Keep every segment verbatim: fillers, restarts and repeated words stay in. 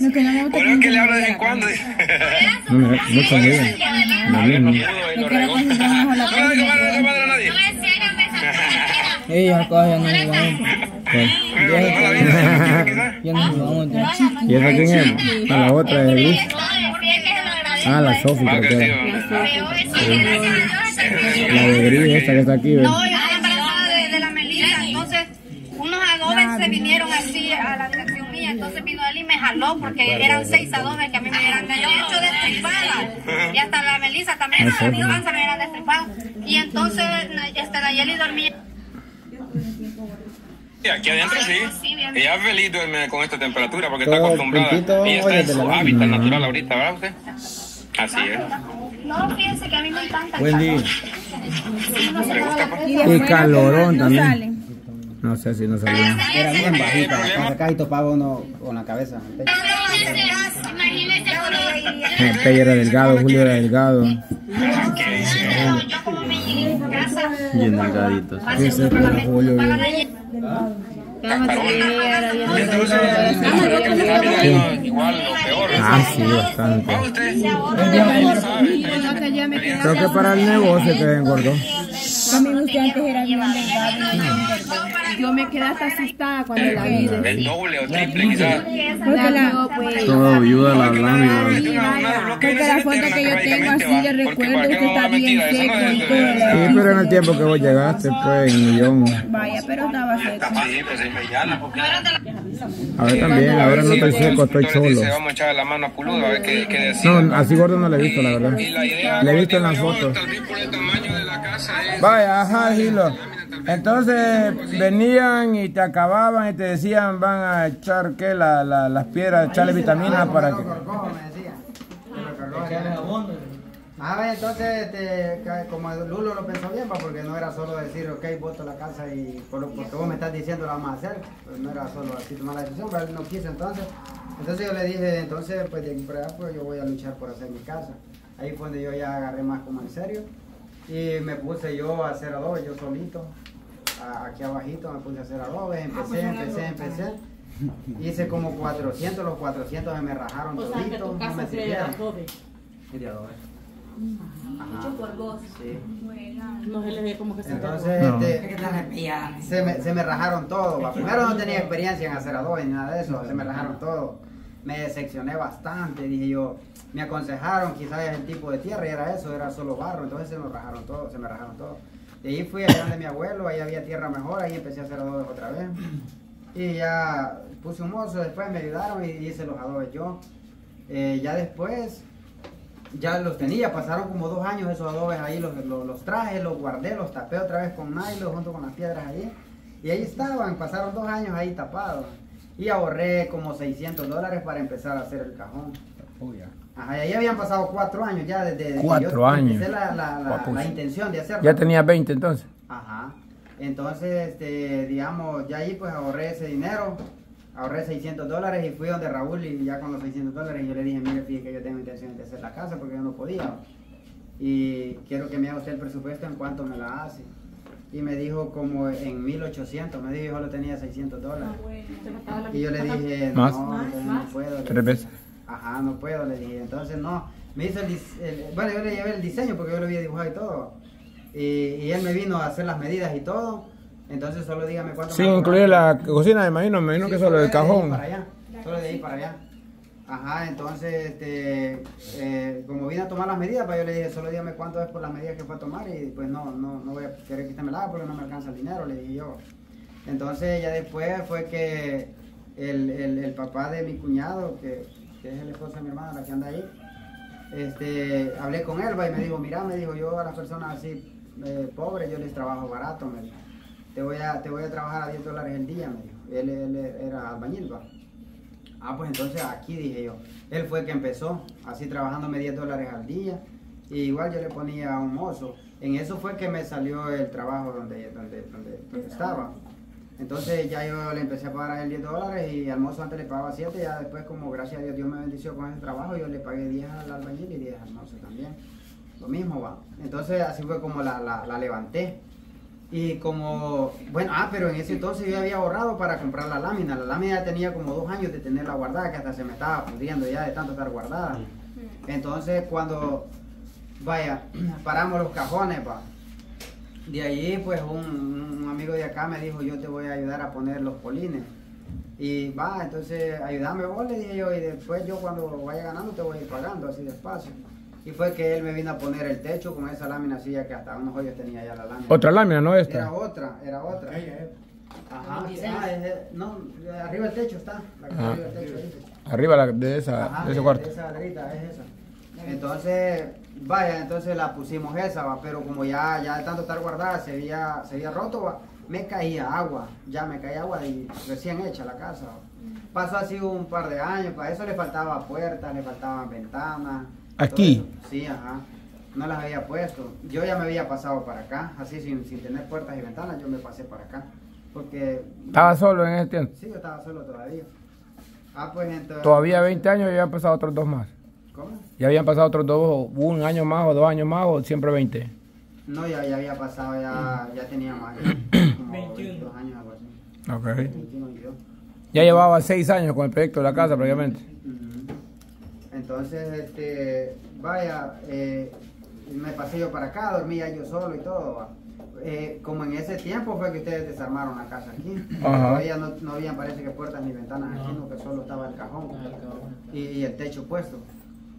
No, que no me gusta. Por eso que le hablo de vez en cuando. No, no, no, no, no, no, no, no, no, no, se vinieron así a la dirección mía, entonces vino él y me jaló porque eran seis adobes que a mí me hubieran hecho destripadas y hasta la Melissa también, a mi panza me hubieran destripado y entonces este, la Yeli dormía. Y aquí adentro sí, ella feliz duerme con esta temperatura porque está acostumbrada y está en su hábitat natural ahorita, ¿verdad usted? Así es. No, fíjense que a mí me encanta. Buen día. Y calorón también. No sé si no sabía. Era bien bajita, acá, acá y topaba uno con la cabeza. Pey era delgado, Julio era delgado. Bien delgaditos. ¿Qué es esto de Julio? Ah, sí, bastante. Creo que para el negocio te engordó. También usted antes era bien delgado. Yo me quedé hasta asustada cuando la vi. El doble o triple quizás. Toda viuda la lámina. Porque la foto que yo tengo así de recuerdo es que está bien seco y todo. Sí, pero en el tiempo que vos llegaste fue en millón. Vaya, pero estaba seco. Ahora también, ahora no estoy seco, estoy solo. Vamos a echar la mano a Pululo a ver qué decía. No, así gordo no le he visto, la verdad. Le he visto en las fotos. Vaya, ajá, Jilo. Entonces venían y te acababan y te decían van a echar que la, la, las piedras, echarle vitaminas para que... Me decía. A ver, entonces te, como Lulo lo pensó bien, porque no era solo decir, ok, voto la casa y por lo que vos me estás diciendo la vamos a hacer, pues no era solo así tomar la decisión, pero él no quiso entonces. Entonces yo le dije, entonces pues de aquí para allá, pues yo voy a luchar por hacer mi casa. Ahí fue donde yo ya agarré más como en serio. Y me puse yo a hacer adobes, yo solito, aquí abajito me puse a hacer adobes, empecé, empecé, empecé, hice como cuatrocientos, los cuatrocientos se me rajaron toditos, no me sirvieron. ¿Y de adobes? Mucho por vos. Sí. No se les ve como que se entonces, este, se, me, se me rajaron todo, primero no tenía experiencia en hacer adobes ni nada de eso, se me rajaron todo. Me decepcioné bastante, dije yo, me aconsejaron quizás el tipo de tierra y era eso, era solo barro, entonces se me rajaron todo, se me rajaron todo. Y ahí fui allá donde mi abuelo, ahí había tierra mejor, ahí empecé a hacer adobes otra vez. Y ya puse un mozo, después me ayudaron y hice los adobes yo. Eh, ya después, ya los tenía, pasaron como dos años esos adobes ahí, los, los, los traje, los guardé, los tapé otra vez con nylon junto con las piedras ahí. Y ahí estaban, pasaron dos años ahí tapados. Y ahorré como seiscientos dólares para empezar a hacer el cajón. Ajá, ya habían pasado cuatro años ya desde, desde cuatro que yo años. Empecé la, la, la, la intención de hacerlo. Ya tenía veinte entonces. Ajá. Entonces, este, digamos, ya ahí pues ahorré ese dinero, ahorré seiscientos dólares y fui donde Raúl y ya con los seiscientos dólares yo le dije, mire, fíjate que yo tengo intención de hacer la casa porque yo no podía. Y quiero que me haga usted el presupuesto en cuánto me la hace. Y me dijo como en mil ochocientos, me dijo yo solo tenía seiscientos dólares. Y yo le dije, no, no puedo. Tres veces. Ajá, no puedo, le dije. Entonces no, me hizo el, el bueno, yo le llevé el diseño porque yo lo había dibujado y todo. Y, y él me vino a hacer las medidas y todo. Entonces solo dígame cuánto. Sí, incluye la cocina, me imagino, me imagino sí, que solo el cajón. Para allá, solo de ahí para allá. Ajá, entonces, este, eh, como vine a tomar las medidas, pues yo le dije, solo dígame cuánto es por las medidas que fue a tomar y pues no, no, no voy a querer que usted me la haga porque no me alcanza el dinero, le dije yo. Entonces, ya después fue que el, el, el papá de mi cuñado, que, que es el esposo de mi hermana, la que anda ahí, este, hablé con él y me dijo, mira, me dijo, yo a las personas así eh, pobres, yo les trabajo barato, me dijo. Te voy a, te voy a trabajar a diez dólares el día, me dijo. Él, él era albañil, va. Ah, pues entonces aquí dije yo, él fue el que empezó, así trabajándome diez dólares al día, y igual yo le ponía a un mozo, en eso fue que me salió el trabajo donde, donde, donde, donde estaba, entonces ya yo le empecé a pagar a él diez dólares y al mozo antes le pagaba siete, ya después como gracias a Dios, Dios me bendició con ese trabajo, yo le pagué diez al albañil y diez al mozo también, lo mismo va, entonces así fue como la, la, la levanté. Y como, bueno, ah, pero en ese entonces yo había ahorrado para comprar la lámina. La lámina ya tenía como dos años de tenerla guardada, que hasta se me estaba pudriendo ya de tanto estar guardada. Entonces cuando, vaya, paramos los cajones, va. De allí pues un, un amigo de acá me dijo, yo te voy a ayudar a poner los polines. Y va, entonces ayúdame vos, le dije yo, y después yo cuando vaya ganando te voy a ir pagando así despacio. Y fue que él me vino a poner el techo con esa lámina así, ya que hasta unos hoyos tenía ya la lámina. ¿Otra lámina, no esta? Era otra, era otra. Okay. Ajá, ah, es, no, arriba el techo está. La que está arriba el techo, ahí. Arriba la, de, esa, ajá, de ese cuarto. De esa ladrita, es esa. Entonces, vaya, entonces la pusimos esa, va, pero como ya, ya de tanto estar guardada, se había, se había roto, va, me caía agua, ya me caía agua y recién hecha la casa, va. Pasó así un par de años, para eso le faltaba puertas, le faltaban ventanas. ¿Aquí? Sí, ajá. No las había puesto. Yo ya me había pasado para acá, así sin, sin tener puertas y ventanas, yo me pasé para acá. Porque... ¿Estaba solo en ese tiempo? Sí, yo estaba solo todavía. Ah, pues entonces... Todavía veinte años y habían pasado otros dos más. ¿Cómo? Ya habían pasado otros dos, un año más o dos años más o siempre veinte. No, ya, ya había pasado, ya, ya tenía más. Ya, como veintidós años, algo así. Ok. veintiuno, veintidós. Ya llevaba seis años con el proyecto de la casa, previamente. Entonces, este, vaya, eh, me pasé yo para acá, dormía yo solo y todo. Eh, como en ese tiempo fue que ustedes desarmaron la casa aquí. Todavía no, no habían, parece que puertas ni ventanas no. Aquí, no, que solo estaba el cajón y, y el techo puesto.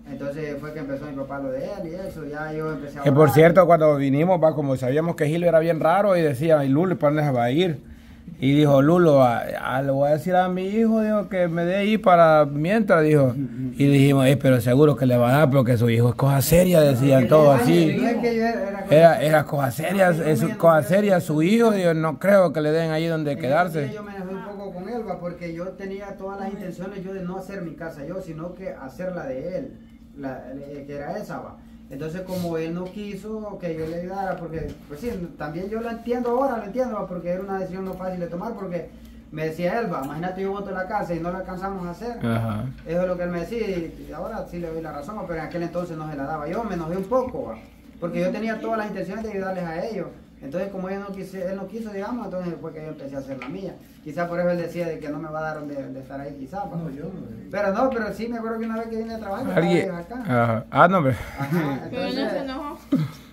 Entonces fue que empezó mi papá lo de él y eso, ya yo empecé a... Que por cierto, cuando vinimos, va, como sabíamos que Gilo era bien raro y decía, y Lulo, ¿para dónde se va a ir? Y dijo, Lulo, a, a, le voy a decir a mi hijo, dijo, que me dé ahí para mientras, dijo. Y dijimos, pero seguro que le va a dar, porque su hijo es cosa seria, decían todos así. Era, era cosa seria, es cosa seria su hijo, dijo, no creo que le den ahí donde quedarse. Yo me enojé un poco con él, porque yo tenía todas las intenciones yo de no hacer mi casa yo, sino que hacerla de él, la, que era esa, va. Entonces como él no quiso que yo le ayudara, porque pues sí, también yo lo entiendo ahora, lo entiendo, porque era una decisión no fácil de tomar, porque me decía él, va, imagínate yo boto la casa y no la alcanzamos a hacer. Ajá. Eso es lo que él me decía y ahora sí le doy la razón, pero en aquel entonces no se la daba. Yo me enojé un poco, va, porque yo tenía todas las intenciones de ayudarles a ellos. Entonces como él no quiso, él no quiso digamos, entonces fue que yo empecé a hacer la mía. Quizás por eso él decía de que no me va a dar donde, de estar ahí, quizás. No, yo no. Pero no, pero sí me acuerdo que una vez que vine a trabajar, ¿alguien? Acá. Uh, ah, no, pero... Ajá, entonces, pero no se enojó.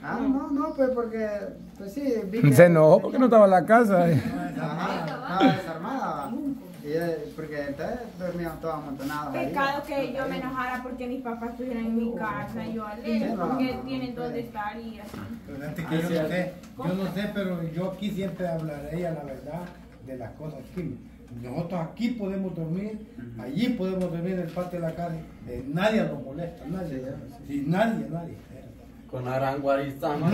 Ah, no, no, pues porque... Pues sí, vi que... Se enojó porque no estaba en la casa. Eh. Ajá, estaba desarmada. Y, porque entonces dormíamos todos amontonados. Pecado ahí, que yo ahí me enojara porque mis papás estuvieran en mi casa. Yo alegro, sí, no, porque no, no, tienen donde estar y así. Pero antes que ah, yo, sí, no sé, yo no sé, pero yo aquí siempre hablaré la verdad de las cosas aquí. Nosotros aquí podemos dormir, uh-huh, allí podemos dormir en el patio de la calle. Eh, nadie nos molesta, nadie. Sí, nadie, nadie. Con Aranguarizán. No,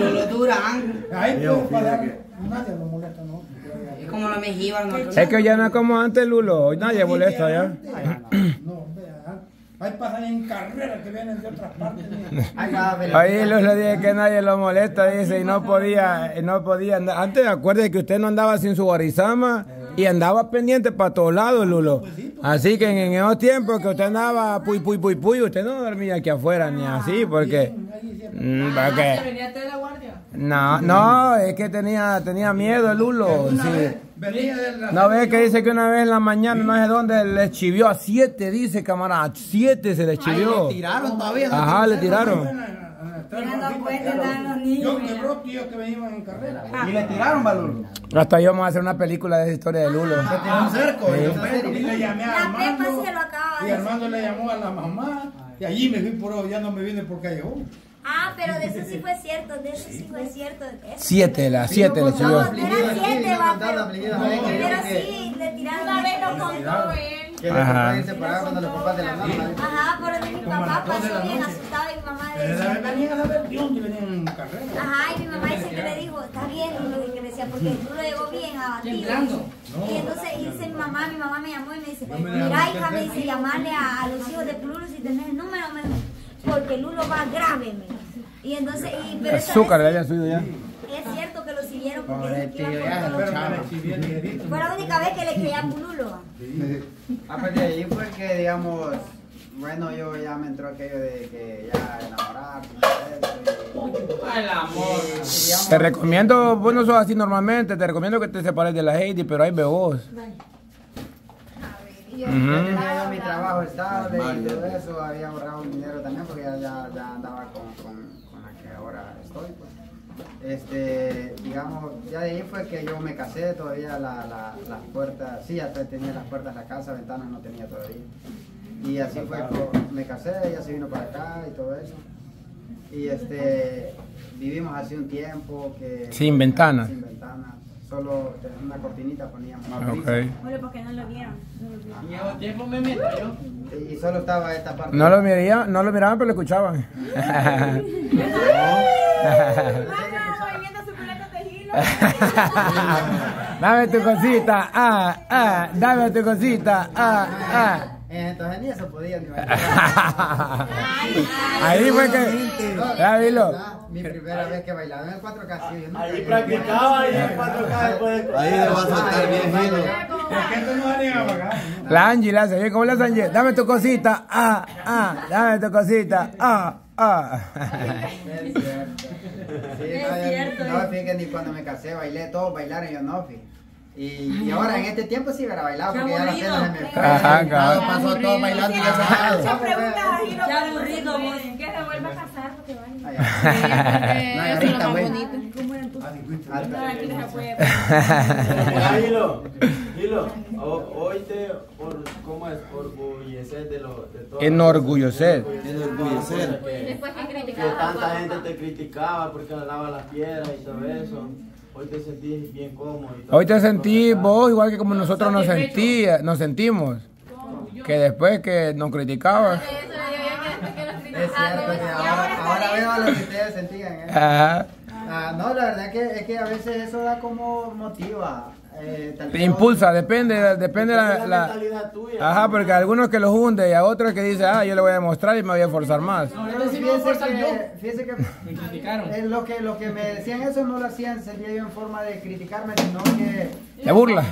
no, lo duran. Ahí puedo parar. Nadie lo molesta, ¿no? Es como la mejiva, ¿no? Es que ya no es como antes, Lulo. Hoy nadie molesta ya. No, vea. Hay pasan en carreras que vienen de otras partes. Ahí Lulo dice que nadie lo molesta, dice, y no podía, no podía andar. Antes, acuérdese que usted no andaba sin su guarizama y andaba pendiente para todos lados, Lulo. Así que en esos tiempos que usted andaba puy, puy, puy, puy, usted no dormía aquí afuera ni así, porque... No, no, es que tenía, tenía miedo el Lulo. Sí. No ves que dice que una vez en la mañana, no sé dónde, le chivió a siete, dice camarada, a siete se le chivió. Le tiraron todavía. Ajá, le tiraron. Yo que bro, tío, que venimos en carrera. Y le tiraron a Lulo. Hasta yo vamos a hacer una película de esa historia de Lulo. Se tiró un cerco. Y le llamé a Armando. Y Armando le llamó a la mamá. Y allí me fui por, ya no me vine por callejón. Ah, pero de eso sí fue cierto, de eso sí fue cierto. Siete, la siete le subió. No, eran siete, va, pero, pero sí, le tiraron. Una vez lo contó él. Que los papás se paraban cuando los papás de la mamá. Ajá, pero mi papá pasó bien asustado y mi mamá le decía. Venían a ver Dios, que venían en carrera. Ajá, y mi mamá siempre le dijo, está bien, lo que me decía, porque tú lo llegó bien abatido. Y entonces dice mi mamá, mi mamá me llamó y me dice, mira hija, me dice, llamarle a los hijos de Pululo si tenés el número, me dijo, porque Lulo va grave, me. Y entonces, y, pero el azúcar le había subido ya. Es cierto que lo siguió. exhibieron. Porque tío, ya se lo echaron. Fue la única vez que le creía a Pululo. Sí. Ah, pues de ahí fue que, digamos, bueno, yo ya me entró aquello de que ya enamorada, el amor. Digamos, te recomiendo, vos no sos así normalmente, te recomiendo que te separes de la Heidi, pero ahí ve vos. Vale. Yo tenía mi trabajo estable y todo eso, había ahorrado un dinero también porque ya, ya, ya andaba con, con, con la que ahora estoy, pues. Este, digamos, ya de ahí fue que yo me casé, todavía la, la, las puertas, sí, hasta tenía las puertas de la casa, ventanas no tenía todavía. Y así fue que me casé, ella se vino para acá y todo eso. Y este, vivimos hace un tiempo que... Sin ventanas. Sin ventanas. Solo una cortinita poníamos. Okay. Bueno, porque no lo vieron. Llevo tiempo me meto yo. Y solo estaba esta parte. No lo miraban, no lo miraban, pero lo escuchaban. Dame tu cosita, ah, ah, dame tu cosita, ah, ah. Entonces ni eso podía ni bailar. Ahí fue que... Ya vilo. Mi primera vez que bailaba en el cuatro K. No, ahí practicaba ahí en el cuatro K después de... Ahí le vas a saltar bien, Gilo. ¿Por qué tú no vas a llegar para acá? La Angie, la hace bien. ¿Cómo la Angie? Dame tu cosita. Ah, ah. Dame tu cosita. Ah, ah. Es cierto. Sí, es cierto. No, fíjense, ni cuando me casé bailé. Todos bailaron, yo no, fíjense. Y, y ahora en este tiempo sí hubiera bailado porque ya la cena se me fue. Ajá, claro. Pasó todo bailando y ya se ya aburrido, que se vuelva a casar porque vaya. Sí, porque eso es lo más bonito. ¿Cómo eran tus? Aquí no se puede. Dilo, dilo. Hoy te, ¿cómo es? Orgullecer de lo de todo. Enorgullecer. Enorgullecer. Después que criticaba. Que tanta gente te criticaba porque lavaba las piedras y todo eso. Hoy te sentís bien cómodo. Hoy te sentís vos igual que como nosotros nos sentía, nos sentimos. Que después que nos criticaban. Es cierto, que ahora, ahora veo lo que ustedes sentían. ¿Eh? Ajá. Ah, no, la verdad que, es que a veces eso da como motiva. Eh, te impulsa, depende, depende la, la mentalidad tuya. Ajá, porque a algunos que los hunde y a otros que dicen, ah, yo le voy a demostrar y me voy a forzar más. No, no, fíjense que me criticaron. Eh, lo, que, lo que me decían eso no lo hacían, sería yo en forma de criticarme, sino que... De burla.